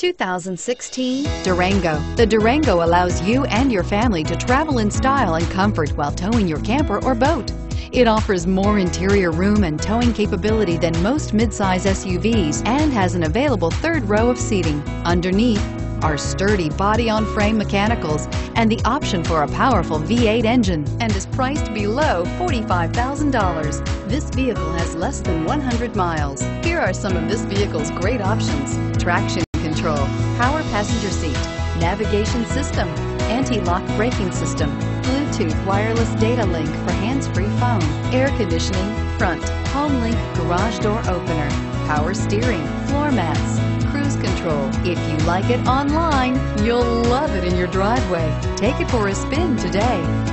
2016 Durango. The Durango allows you and your family to travel in style and comfort while towing your camper or boat. It offers more interior room and towing capability than most midsize SUVs and has an available third row of seating. Underneath are sturdy body-on-frame mechanicals and the option for a powerful V8 engine, and is priced below $45,000. This vehicle has less than 100 miles. Here are some of this vehicle's great options: traction control, power passenger seat, navigation system, anti-lock braking system, Bluetooth wireless data link for hands-free phone, air conditioning, front, HomeLink garage door opener, power steering, floor mats, cruise control. If you like it online, you'll love it in your driveway. Take it for a spin today.